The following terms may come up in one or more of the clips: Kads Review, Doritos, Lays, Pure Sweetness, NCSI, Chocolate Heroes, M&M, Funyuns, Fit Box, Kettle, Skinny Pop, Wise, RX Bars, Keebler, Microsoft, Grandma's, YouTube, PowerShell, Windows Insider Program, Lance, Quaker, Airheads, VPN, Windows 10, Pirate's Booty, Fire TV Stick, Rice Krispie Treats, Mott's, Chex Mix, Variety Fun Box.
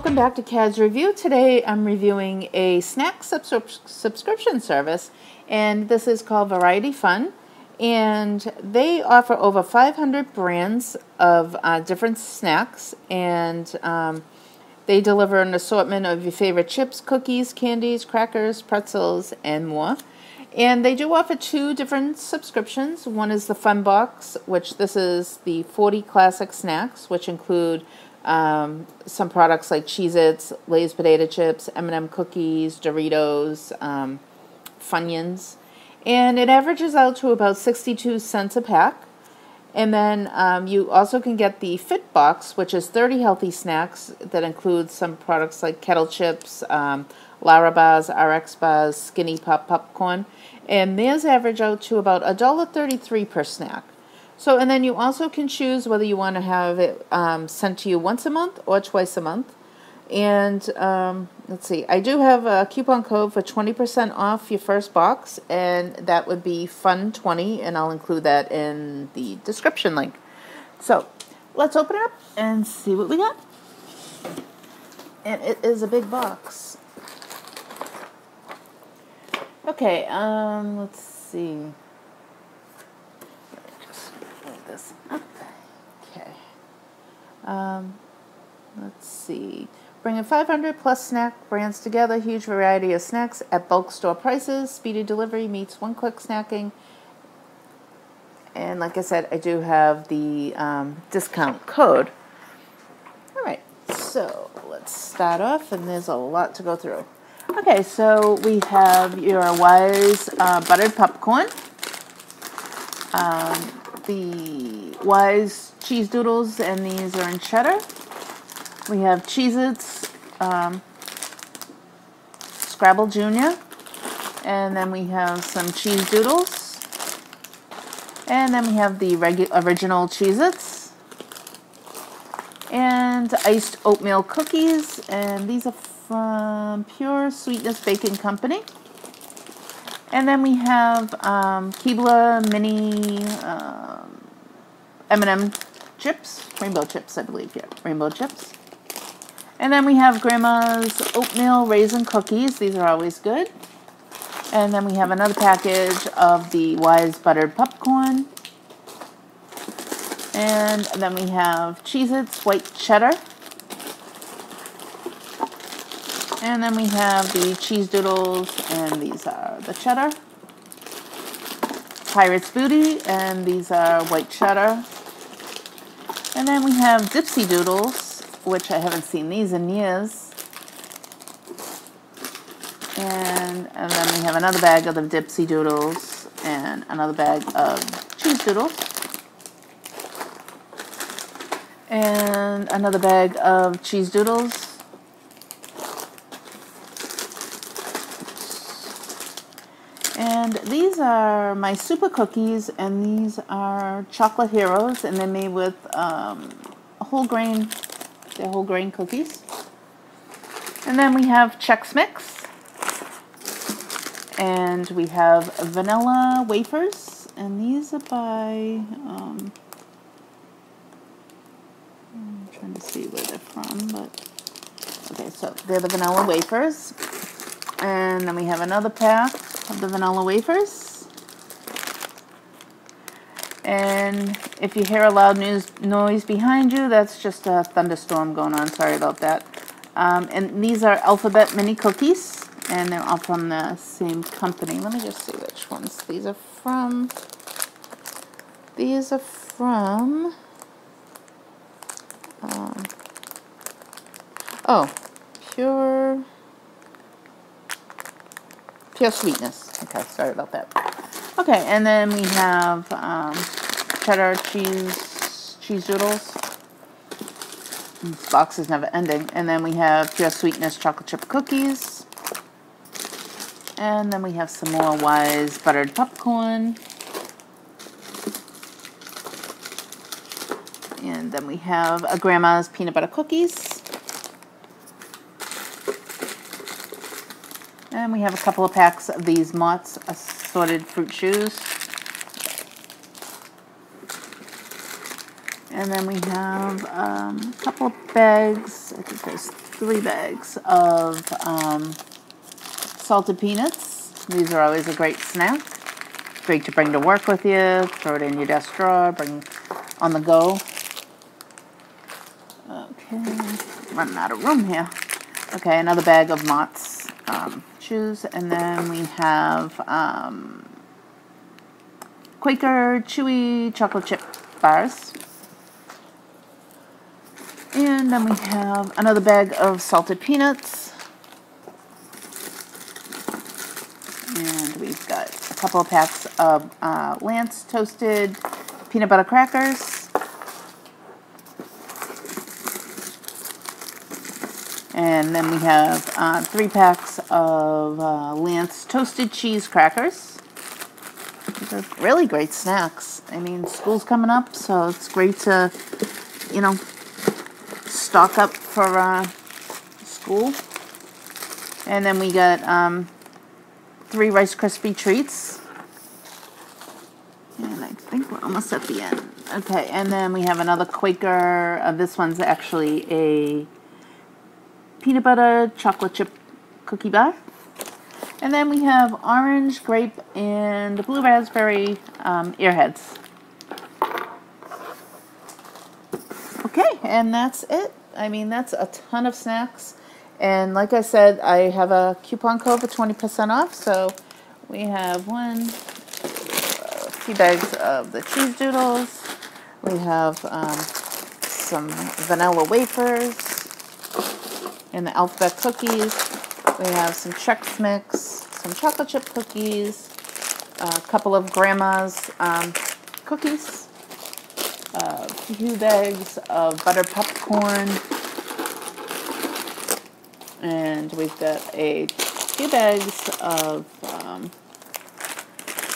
Welcome back to Cad's Review. Today I'm reviewing a snack subscription service, and this is called Variety Fun, and they offer over 500 brands of different snacks, and they deliver an assortment of your favorite chips, cookies, candies, crackers, pretzels, and more. And they do offer two different subscriptions. One is the Fun Box, which this is the 40 classic snacks, which include some products like Cheez-Its, Lays potato chips, M&M cookies, Doritos, Funyuns. And it averages out to about 62 cents a pack. And then you also can get the Fit Box, which is 30 healthy snacks that includes some products like kettle chips, Lara Bars, RX Bars, Skinny Pop popcorn, and theirs average out to about $1.33 per snack. So, and then you also can choose whether you want to have it sent to you once a month or twice a month. And let's see, I do have a coupon code for 20% off your first box, and that would be FUN20, and I'll include that in the description link. So let's open it up and see what we got. And it is a big box. Okay, let's see. Let me just move this up. Okay. Let's see. Bringing 500 plus snack brands together, huge variety of snacks at bulk store prices, speedy delivery meets one-click snacking. And like I said, I do have the discount code. All right, so let's start off, and there's a lot to go through. Okay, so we have your Wise buttered popcorn, the Wise cheese doodles, and these are in cheddar. We have Cheez-Its, Scrabble Jr., and then we have some cheese doodles, and then we have the original Cheez-Its, and iced oatmeal cookies, and these are from Pure Sweetness Baking Company. And then we have Keebler mini M&M chips, rainbow chips, I believe, yeah, rainbow chips. And then we have Grandma's oatmeal raisin cookies. These are always good. And then we have another package of the Wise buttered popcorn. And then we have Cheez-Its white cheddar. And then we have the cheese doodles, and these are the cheddar. Pirate's Booty, and these are white cheddar. And then we have Dipsy Doodles, which I haven't seen these in years. And then we have another bag of the Dipsy Doodles and another bag of cheese doodles. And another bag of cheese doodles. And these are my super cookies, and these are Chocolate Heroes, and they're made with whole grain cookies. And then we have Chex Mix, and we have vanilla wafers, and these are by, I'm trying to see where they're from, but, okay, so they're the vanilla wafers. And then we have another pack of the vanilla wafers. And if you hear a loud noise behind you, that's just a thunderstorm going on. Sorry about that. And these are alphabet mini cookies, and they're all from the same company. Let me just see which ones these are from. These are from... Pure Sweetness. Okay, sorry about that. Okay, and then we have cheddar cheese doodles. This box is never ending. And then we have Pure Sweetness chocolate chip cookies. And then we have some more Wise buttered popcorn. And then we have a Grandma's peanut butter cookies. And we have a couple of packs of these Mott's assorted fruit chews. And then we have a couple of bags. I think there's 3 bags of salted peanuts. These are always a great snack. Great to bring to work with you. Throw it in your desk drawer. Bring on the go. Okay. Running out of room here. Okay, another bag of Mott's chews. And then we have Quaker Chewy Chocolate Chip Bars. And then we have another bag of salted peanuts. And we've got a couple of packs of Lance toasted peanut butter crackers. And then we have 3 packs of Lance toasted cheese crackers. These are really great snacks. I mean, school's coming up, so it's great to, you know, stock up for school. And then we got 3 Rice Krispie Treats. And I think we're almost at the end. Okay, and then we have another Quaker. This one's actually a peanut butter chocolate chip cookie bar. And then we have orange, grape, and blue raspberry Airheads. Okay, and that's it. I mean, that's a ton of snacks. And like I said, I have a coupon code for 20% off. So we have 2 bags of the cheese doodles. We have some vanilla wafers and the alphabet cookies. We have some Chex Mix, some chocolate chip cookies, a couple of Grandma's cookies. A few bags of butter popcorn, and we've got a few bags of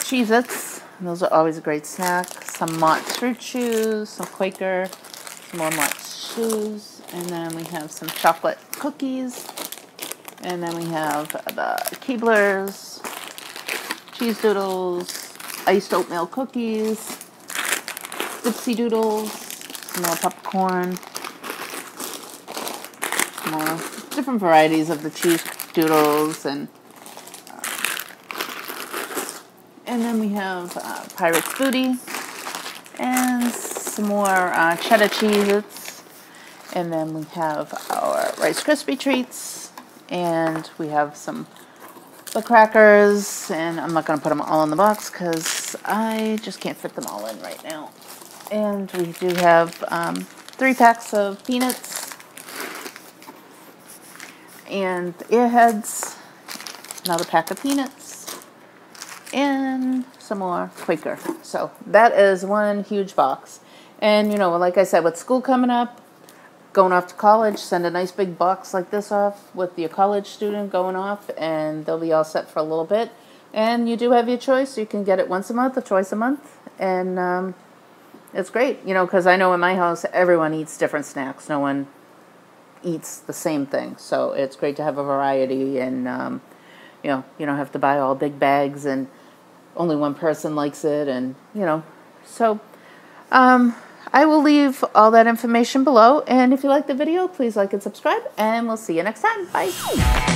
Cheez-Its. Those are always a great snack. Some Mott's fruit chews, some Quaker, some more Mott's chews, and then we have some chocolate cookies, and then we have the Keeblers, cheese doodles, iced oatmeal cookies, Dipsy Doodles, some more popcorn, some more different varieties of the cheese doodles, and then we have Pirate's Booty, and some more cheddar Cheez-Its, and then we have our Rice Krispie Treats, and we have some the crackers, and I'm not going to put them all in the box because I just can't fit them all in right now. And we do have 3 packs of peanuts and Airheads, another pack of peanuts, and some more Quaker. So that is one huge box. And, you know, like I said, with school coming up, going off to college, send a nice big box like this off with your college student going off, and they'll be all set for a little bit. And you do have your choice. You can get it once a month or twice a month. And, it's great, you know, because I know in my house, everyone eats different snacks. No one eats the same thing. So it's great to have a variety, and, you know, you don't have to buy all big bags and only one person likes it, and, you know. So I will leave all that information below. And if you like the video, please like and subscribe, and we'll see you next time. Bye.